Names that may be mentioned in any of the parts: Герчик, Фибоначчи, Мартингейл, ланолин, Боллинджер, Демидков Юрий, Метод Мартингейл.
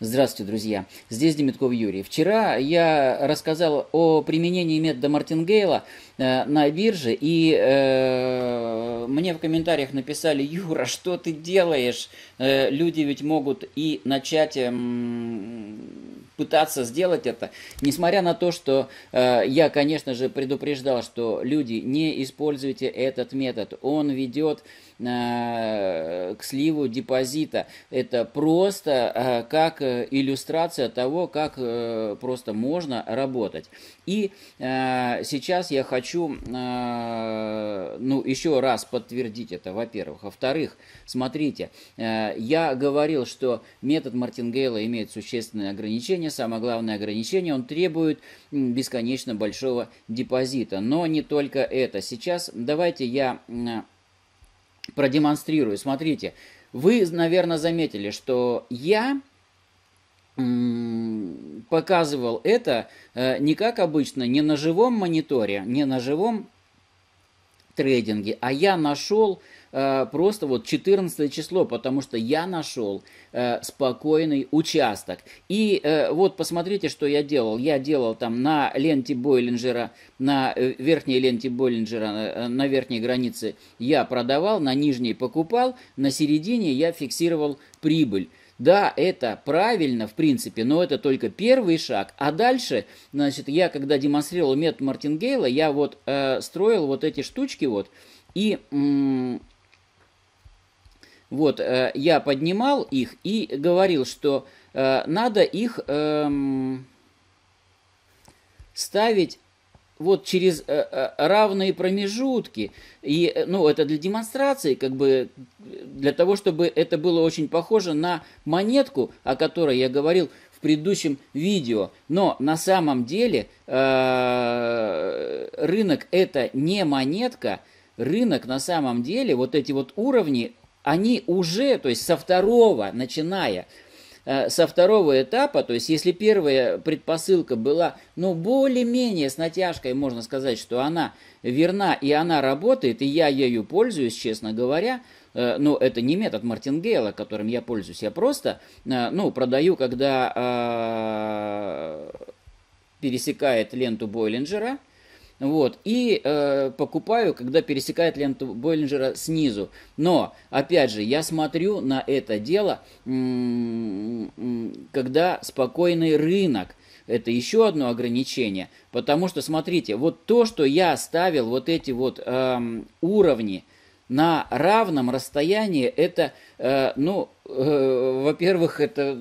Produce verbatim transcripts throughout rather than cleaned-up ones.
Здравствуйте, друзья! Здесь Демидков Юрий. Вчера я рассказал о применении метода Мартингейла э, на бирже, и э, мне в комментариях написали: «Юра, что ты делаешь? Э, люди ведь могут и начать э, пытаться сделать это». Несмотря на то, что э, я, конечно же, предупреждал, что люди, не используйте этот метод, он ведет к сливу депозита. Это просто как иллюстрация того, как просто можно работать. И сейчас я хочу, ну, еще раз подтвердить это, во-первых. Во-вторых, смотрите, я говорил, что метод Мартингейла имеет существенные ограничения. Самое главное ограничение: он требует бесконечно большого депозита. Но не только это. Сейчас давайте я продемонстрирую. Смотрите, вы, наверное, заметили, что я показывал это не как обычно, не на живом мониторе, не на живом трейдинге, а я нашел просто вот четырнадцатое число, потому что я нашел э, спокойный участок. И э, вот посмотрите, что я делал. Я делал там на ленте Боллинджера, на верхней ленте Боллинджера, на верхней границе я продавал, на нижней покупал, на середине я фиксировал прибыль. Да, это правильно, в принципе, но это только первый шаг. А дальше, значит, я когда демонстрировал метод Мартингейла, я вот э, строил вот эти штучки вот, и... М- Вот, э, я поднимал их и говорил, что э, надо их э, ставить вот через э, равные промежутки. И, ну, это для демонстрации, как бы, для того, чтобы это было очень похоже на монетку, о которой я говорил в предыдущем видео. Но на самом деле э, рынок это не монетка. Рынок на самом деле, вот эти вот уровни, они уже, то есть со второго, начиная со второго этапа, то есть если первая предпосылка была, ну, более-менее с натяжкой, можно сказать, что она верна и она работает, и я ею пользуюсь, честно говоря. Ну, это не метод Мартингейла, которым я пользуюсь, я просто, ну, продаю, когда пересекает ленту Боллинджера. Вот, и э, покупаю, когда пересекает ленту Боллинджера снизу. Но, опять же, я смотрю на это дело, когда спокойный рынок. Это еще одно ограничение. Потому что, смотрите, вот то, что я ставил, вот эти вот э, уровни на равном расстоянии, это, э, ну, э, во-первых, это...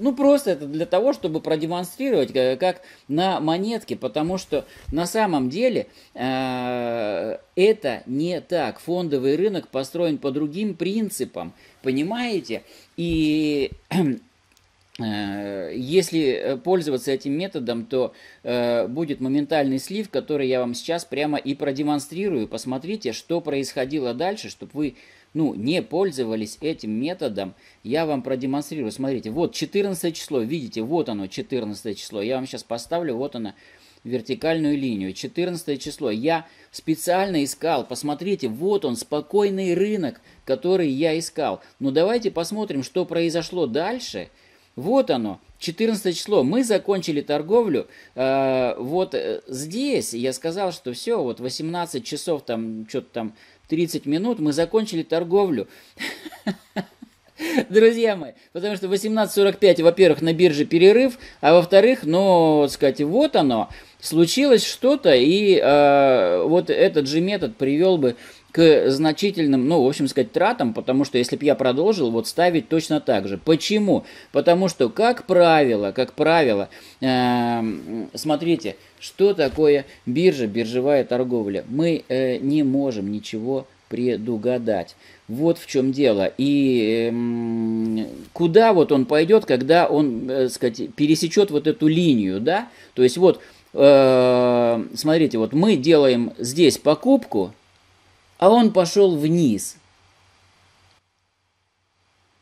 Ну, просто это для того, чтобы продемонстрировать, как на монетке, потому что на самом деле э, это не так. Фондовый рынок построен по другим принципам, понимаете? И э, если пользоваться этим методом, то э, будет моментальный слив, который я вам сейчас прямо и продемонстрирую. Посмотрите, что происходило дальше, чтобы вы... Ну, не пользовались этим методом, я вам продемонстрирую. Смотрите, вот четырнадцатое число, видите, вот оно, четырнадцатое число. Я вам сейчас поставлю, вот оно, вертикальную линию. четырнадцатое число. Я специально искал, посмотрите, вот он, спокойный рынок, который я искал. Но давайте посмотрим, что произошло дальше. Вот оно, четырнадцатое число. Мы закончили торговлю э, вот здесь. Я сказал, что все, вот восемнадцать часов, там, что-то там... тридцать минут мы закончили торговлю. Друзья мои, потому что восемнадцать сорок пять, во-первых, на бирже перерыв, а во-вторых, ну, сказать, вот оно, случилось что-то, и э, вот этот же метод привел бы к значительным, ну, в общем, сказать, тратам, потому что если бы я продолжил, вот ставить точно так же. Почему? Потому что, как правило, как правило, э, смотрите, что такое биржа, биржевая торговля. Мы э, не можем ничего предугадать. Вот в чем дело. И э, куда вот он пойдет, когда он, э, сказать, пересечет вот эту линию, да? То есть вот, э, смотрите, вот мы делаем здесь покупку, а он пошел вниз.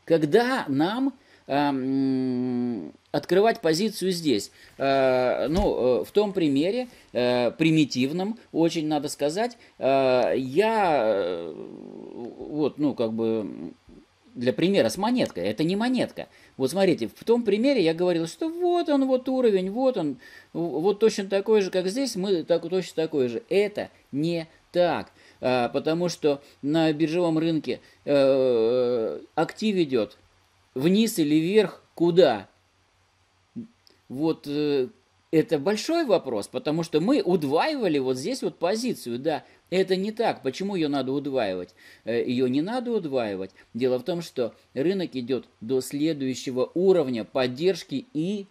Когда нам... Эм... открывать позицию здесь. Ну, в том примере, примитивном, очень надо сказать, я, вот, ну, как бы, для примера с монеткой, это не монетка. Вот смотрите, в том примере я говорил, что вот он, вот уровень, вот он, вот точно такой же, как здесь, мы так, точно такой же. Это не так, потому что на биржевом рынке актив идет вниз или вверх, куда? Вот это большой вопрос, потому что мы удваивали вот здесь вот позицию, да. Это не так. Почему ее надо удваивать? Ее не надо удваивать. Дело в том, что рынок идет до следующего уровня поддержки и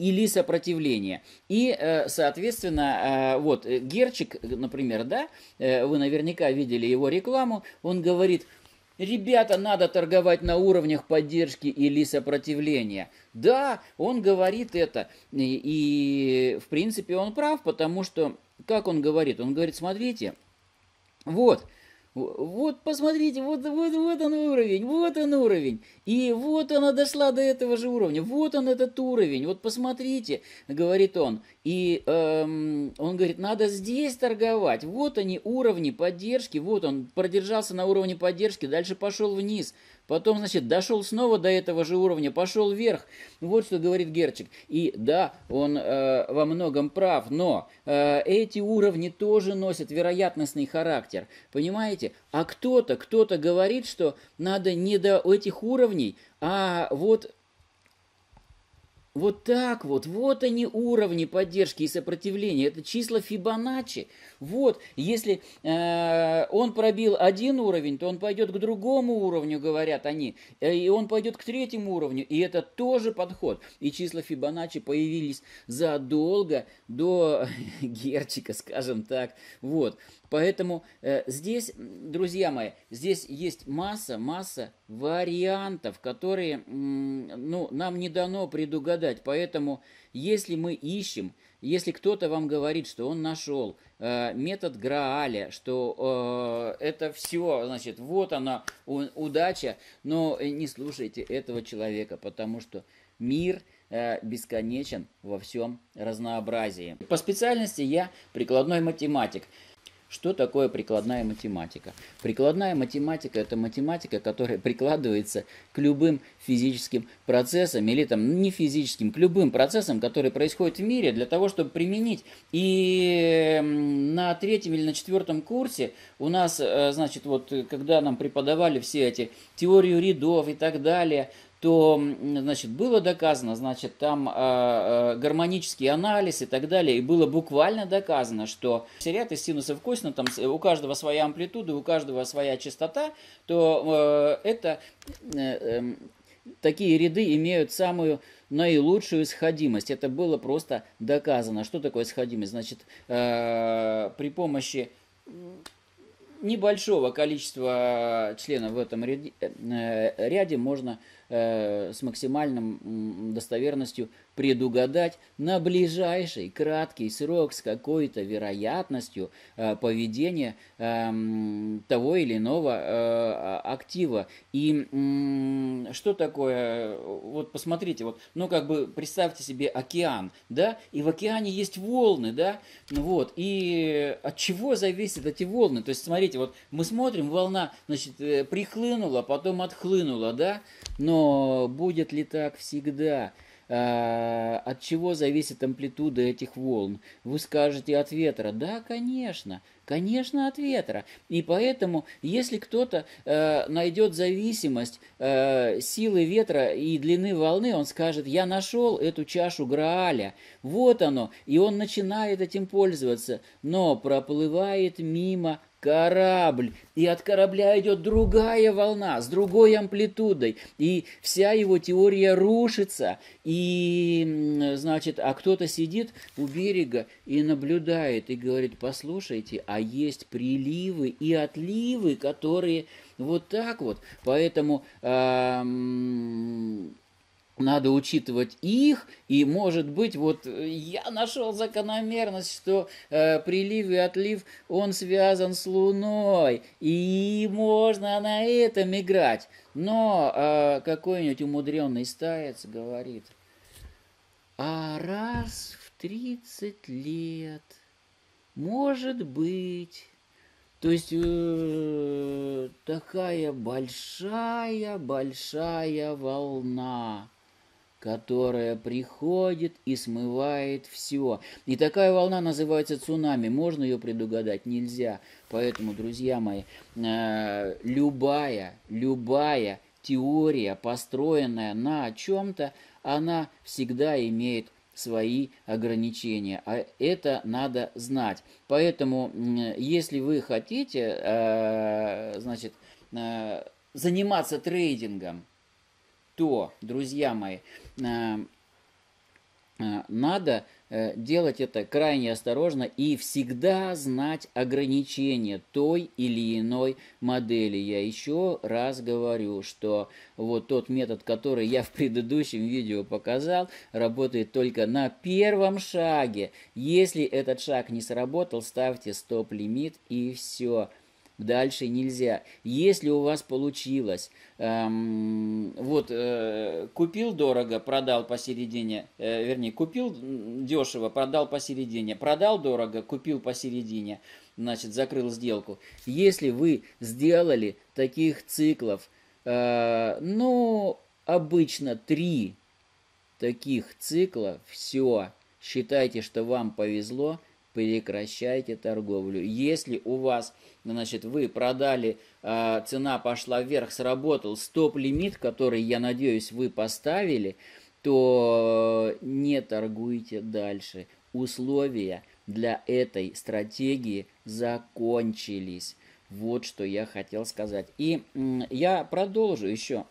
или сопротивления. И, соответственно, вот Герчик, например, да, вы наверняка видели его рекламу, он говорит: ребята, надо торговать на уровнях поддержки или сопротивления. Да, он говорит это, и, и в принципе он прав, потому что, как он говорит, он говорит, смотрите, вот, вот посмотрите, вот, вот, вот он уровень, вот он уровень, и вот она дошла до этого же уровня, вот он этот уровень, вот посмотрите, говорит он, и эм, он говорит, надо здесь торговать, вот они уровни поддержки, вот он продержался на уровне поддержки, дальше пошел вниз. Потом, значит, дошел снова до этого же уровня, пошел вверх. Вот что говорит Герчик. И да, он э, во многом прав, но э, эти уровни тоже носят вероятностный характер. Понимаете? А кто-то, кто-то говорит, что надо не до этих уровней, а вот... Вот так вот, вот они уровни поддержки и сопротивления, это числа Фибоначчи. Вот, если э, он пробил один уровень, то он пойдет к другому уровню, говорят они, и он пойдет к третьему уровню, и это тоже подход. И числа Фибоначчи появились задолго до Герчика, скажем так, вот. Поэтому э, здесь, друзья мои, здесь есть масса, масса вариантов, которые ну, нам не дано предугадать. Поэтому, если мы ищем, если кто-то вам говорит, что он нашел э, метод Грааля, что э, это все, значит, вот она, у, удача, но не слушайте этого человека, потому что мир... бесконечен во всем разнообразии. По специальности я прикладной математик. Что такое прикладная математика? Прикладная математика – это математика, которая прикладывается к любым физическим процессам, или там не физическим, к любым процессам, которые происходят в мире, для того, чтобы применить. И на третьем или на четвертом курсе у нас, значит, вот когда нам преподавали все эти теорию рядов и так далее, то, значит, было доказано, значит, там э, гармонический анализ и так далее, и было буквально доказано, что ряд из синусов косинусов, там у каждого своя амплитуда, у каждого своя частота, то э, это э, э, такие ряды имеют самую наилучшую сходимость. Это было просто доказано. Что такое сходимость? Значит, э, при помощи небольшого количества членов в этом ряде, э, ряде можно э, с максимальной достоверностью предугадать на ближайший краткий срок с какой-то вероятностью э, поведение э, того или иного э, актива. И э, что такое, вот посмотрите, вот, ну как бы представьте себе океан, да, и в океане есть волны, да, вот, и от чего зависят эти волны, то есть смотрите, вот мы смотрим, волна, значит, прихлынула, потом отхлынула, да? Но будет ли так всегда? От чего зависит амплитуда этих волн? Вы скажете, от ветра. Да, конечно. Конечно, от ветра. И поэтому, если кто-то э, найдет зависимость э, силы ветра и длины волны, он скажет, я нашел эту чашу Грааля, вот оно, и он начинает этим пользоваться, но проплывает мимо корабль, и от корабля идет другая волна с другой амплитудой, и вся его теория рушится, и, значит, а кто-то сидит у берега и наблюдает, и говорит, послушайте, а есть приливы и отливы, которые вот так вот. Поэтому э-м, надо учитывать их. И, может быть, вот я нашел закономерность, что э, прилив и отлив, он связан с Луной. И можно на этом играть. Но э, какой-нибудь умудренный стаец говорит, А раз в тридцать лет, может быть, то есть э, такая большая-большая волна, которая приходит и смывает все. И такая волна называется цунами. Можно ее предугадать? Нельзя. Поэтому, друзья мои, э, любая, любая теория, построенная на чем-то, она всегда имеет свои ограничения, а это надо знать. Поэтому, если вы хотите, значит, заниматься трейдингом, то, друзья мои, надо делать это крайне осторожно и всегда знать ограничения той или иной модели. Я еще раз говорю, что вот тот метод, который я в предыдущем видео показал, работает только на первом шаге. Если этот шаг не сработал, ставьте стоп-лимит и все. Дальше нельзя. Если у вас получилось, эм, вот э, купил дорого, продал посередине, э, вернее, купил дешево, продал посередине, продал дорого, купил посередине, значит, закрыл сделку. Если вы сделали таких циклов, э, ну, обычно три таких цикла, все, считайте, что вам повезло, прекращайте торговлю. Если у вас, значит, вы продали, цена пошла вверх, сработал стоп-лимит, который, я надеюсь, вы поставили, то не торгуйте дальше. Условия для этой стратегии закончились. Вот что я хотел сказать. И я продолжу еще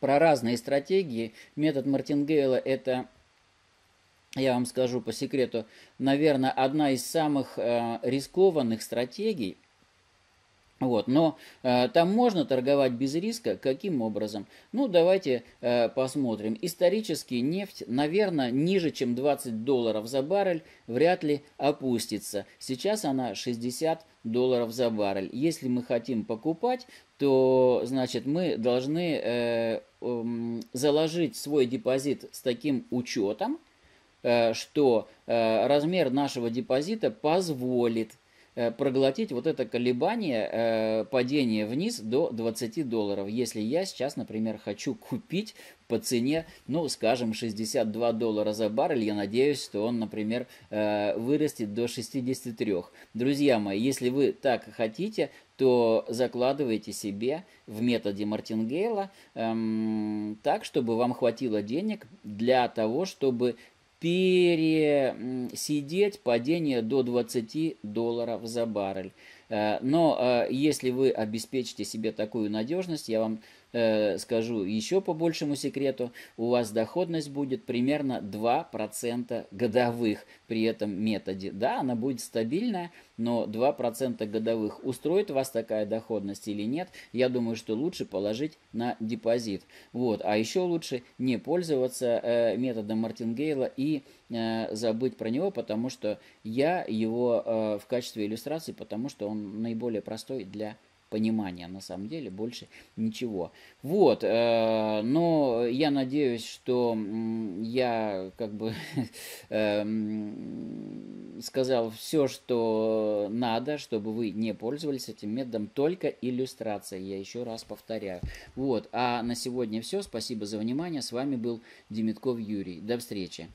про разные стратегии. Метод Мартингейла – это... Я вам скажу по секрету, наверное, одна из самых э, рискованных стратегий. Вот, но э, там можно торговать без риска. Каким образом? Ну, давайте э, посмотрим. Исторически нефть, наверное, ниже, чем двадцать долларов за баррель, вряд ли опустится. Сейчас она шестьдесят долларов за баррель. Если мы хотим покупать, то, значит, мы должны э, э, заложить свой депозит с таким учетом, что размер нашего депозита позволит проглотить вот это колебание, падение вниз до двадцати долларов. Если я сейчас, например, хочу купить по цене, ну, скажем, шестьдесят два доллара за баррель, я надеюсь, что он, например, вырастет до шестидесяти трёх. Друзья мои, если вы так хотите, то закладывайте себе в методе Мартингейла эм, так, чтобы вам хватило денег для того, чтобы пересидеть падение до двадцати долларов за баррель. Но если вы обеспечите себе такую надежность, я вам скажу еще по большему секрету, у вас доходность будет примерно два процента годовых при этом методе. Да, она будет стабильная, но два процента годовых. Устроит вас такая доходность или нет, я думаю, что лучше положить на депозит. Вот. А еще лучше не пользоваться методом Мартингейла и забыть про него, потому что я его в качестве иллюстрации, потому что он наиболее простой для понимания, на самом деле больше ничего. Вот, но я надеюсь, что я как бы сказал все, что надо, чтобы вы не пользовались этим методом, только иллюстрация, я еще раз повторяю. Вот, а на сегодня все, спасибо за внимание, с вами был Демидков Юрий, до встречи.